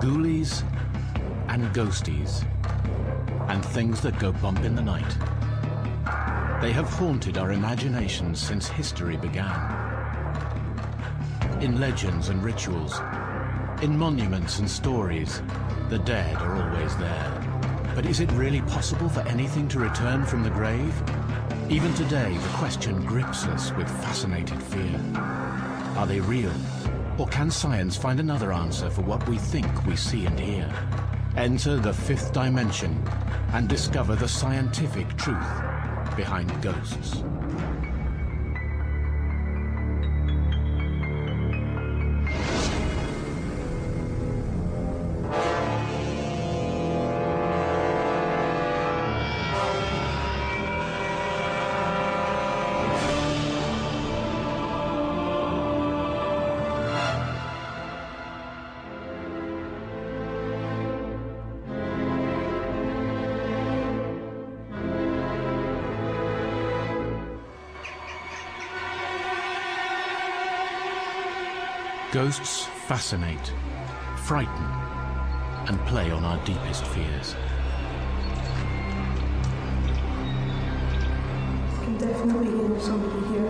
ghoulies and ghosties, and things that go bump in the night. They have haunted our imaginations since history began. In legends and rituals, in monuments and stories, the dead are always there. But is it really possible for anything to return from the grave? Even today, the question grips us with fascinated fear. Are they real? Or can science find another answer for what we think we see and hear? Enter the fifth dimension and discover the scientific truth behind ghosts. Ghosts fascinate, frighten, and play on our deepest fears. I can definitely hear somebody here,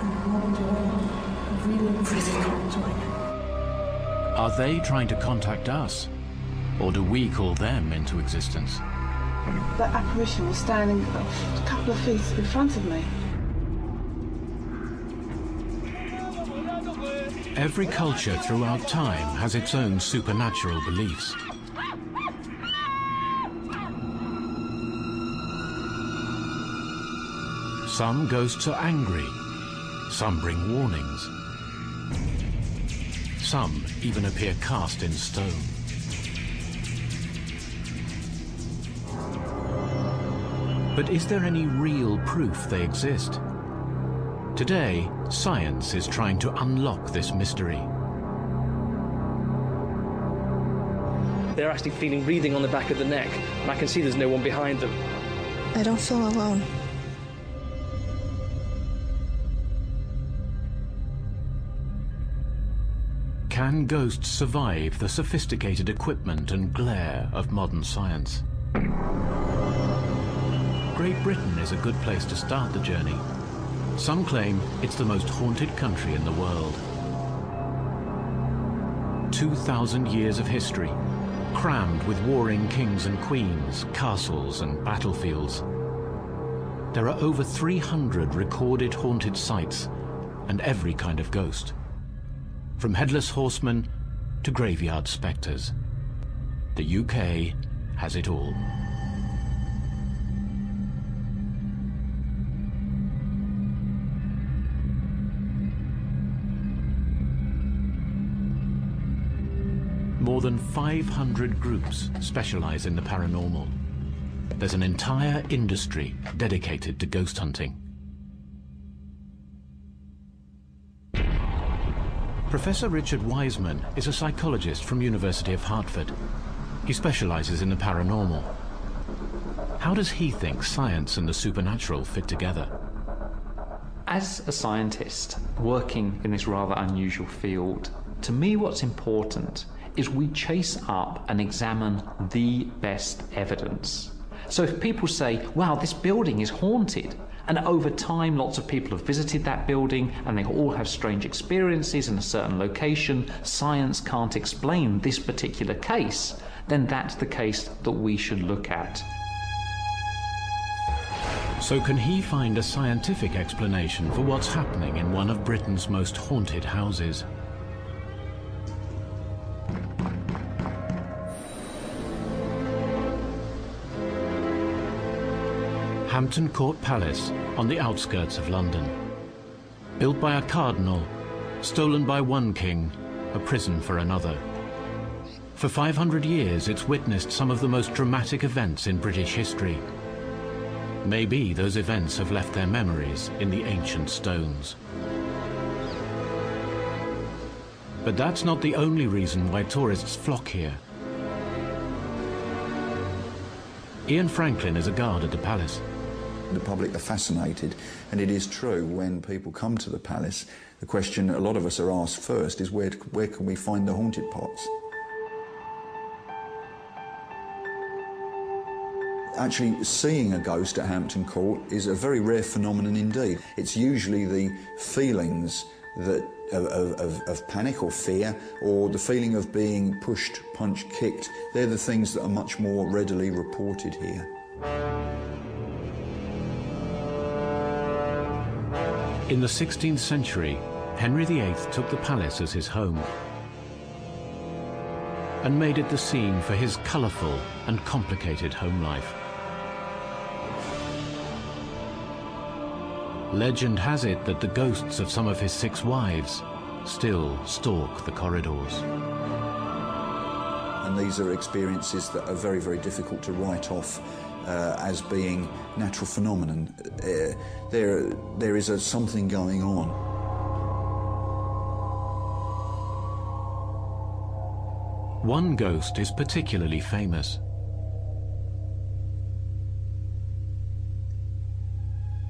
and I'm not enjoying it. I'm really not enjoying it. Are they trying to contact us, or do we call them into existence? That apparition was standing a couple of feet in front of me. Every culture throughout time has its own supernatural beliefs. Some ghosts are angry, some bring warnings, some even appear cast in stone. But is there any real proof they exist? Today, science is trying to unlock this mystery. They're actually feeling breathing on the back of the neck, and I can see there's no one behind them. I don't feel alone. Can ghosts survive the sophisticated equipment and glare of modern science? Great Britain is a good place to start the journey. Some claim it's the most haunted country in the world. 2,000 years of history, crammed with warring kings and queens, castles and battlefields. There are over 300 recorded haunted sites and every kind of ghost, from headless horsemen to graveyard spectres. The UK has it all. More than 500 groups specialize in the paranormal. There's an entire industry dedicated to ghost hunting. Professor Richard Wiseman is a psychologist from University of Hartford. He specializes in the paranormal. How does he think science and the supernatural fit together? As a scientist working in this rather unusual field, to me what's important is we chase up and examine the best evidence. So if people say, wow, this building is haunted, and over time lots of people have visited that building and they all have strange experiences in a certain location, science can't explain this particular case, then that's the case that we should look at. So can he find a scientific explanation for what's happening in one of Britain's most haunted houses? Hampton Court Palace on the outskirts of London. Built by a cardinal, stolen by one king, a prison for another. For 500 years, it's witnessed some of the most dramatic events in British history. Maybe those events have left their memories in the ancient stones. But that's not the only reason why tourists flock here. Ian Franklin is a guard at the palace. The public are fascinated, and it is true, when people come to the palace, the question a lot of us are asked first is where can we find the haunted parts? Actually, seeing a ghost at Hampton Court is a very rare phenomenon indeed. It's usually the feelings that of panic or fear, or the feeling of being pushed, punched, kicked. They're the things that are much more readily reported here. In the 16th century, Henry VIII took the palace as his home and made it the scene for his colourful and complicated home life. Legend has it that the ghosts of some of his 6 wives still stalk the corridors. And these are experiences that are very, very difficult to write off as being natural phenomenon. There is something going on. One ghost is particularly famous.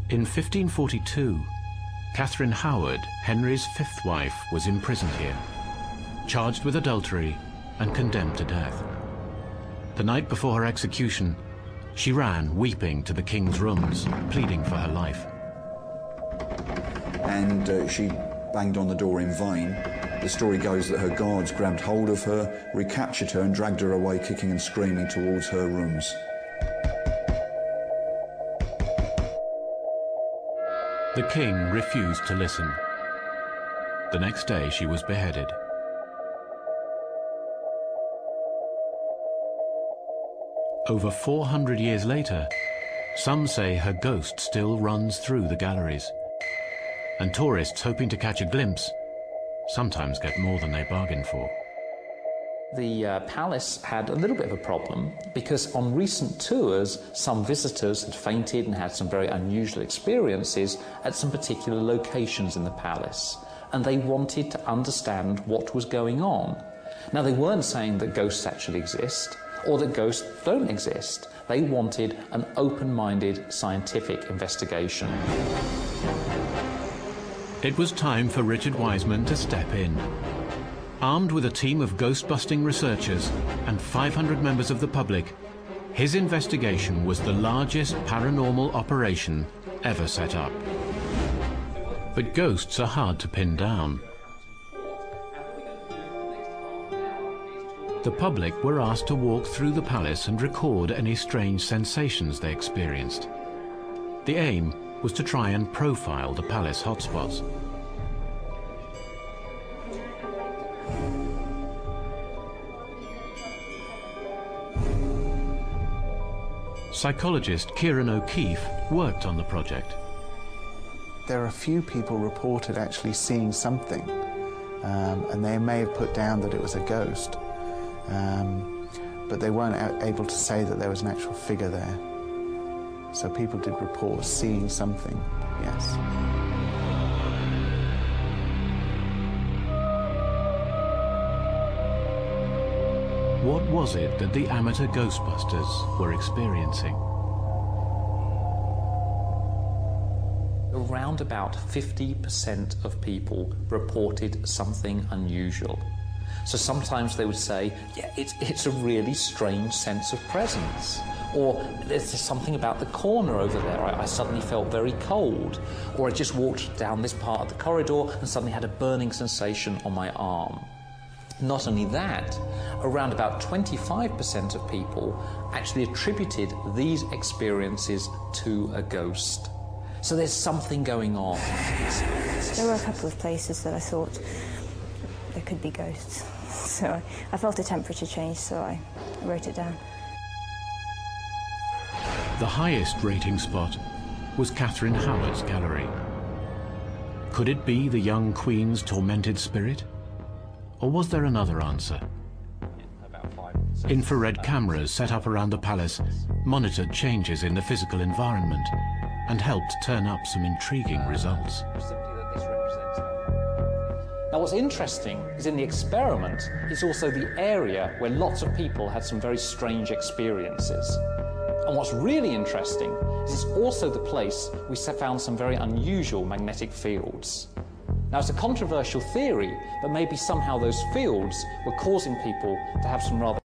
In 1542, Catherine Howard, Henry's 5th wife, was imprisoned here, charged with adultery and condemned to death. The night before her execution, she ran weeping to the king's rooms, pleading for her life. And she banged on the door in vain. The story goes that her guards grabbed hold of her, recaptured her and dragged her away kicking and screaming towards her rooms. The king refused to listen. The next day she was beheaded. Over 400 years later, some say her ghost still runs through the galleries, and tourists hoping to catch a glimpse sometimes get more than they bargained for. The palace had a little bit of a problem because on recent tours some visitors had fainted and had some very unusual experiences at some particular locations in the palace, and they wanted to understand what was going on. Now, they weren't saying that ghosts actually exist or that ghosts don't exist. They wanted an open-minded scientific investigation. It was time for Richard Wiseman to step in. Armed with a team of ghost-busting researchers and 500 members of the public, his investigation was the largest paranormal operation ever set up. But ghosts are hard to pin down. The public were asked to walk through the palace and record any strange sensations they experienced. The aim was to try and profile the palace hotspots. Psychologist Kieran O'Keefe worked on the project. There are a few people reported actually seeing something, and they may have put down that it was a ghost, but they weren't able to say that there was an actual figure there. So people did report seeing something, yes. What was it that the amateur ghostbusters were experiencing? Around about 50% of people reported something unusual. So sometimes they would say, yeah, it's a really strange sense of presence. Or there's something about the corner over there. I suddenly felt very cold. Or I just walked down this part of the corridor and suddenly had a burning sensation on my arm. Not only that, around about 25% of people actually attributed these experiences to a ghost. So there's something going on. There were a couple of places that I thought there could be ghosts. So I felt a temperature change, so I wrote it down. The highest rating spot was Catherine Howard's gallery. Could it be the young queen's tormented spirit? Or was there another answer? Infrared cameras set up around the palace monitored changes in the physical environment and helped turn up some intriguing results. Now, what's interesting is in the experiment, it's also the area where lots of people had some very strange experiences. And what's really interesting is it's also the place we found some very unusual magnetic fields. Now, it's a controversial theory, but maybe somehow those fields were causing people to have some rather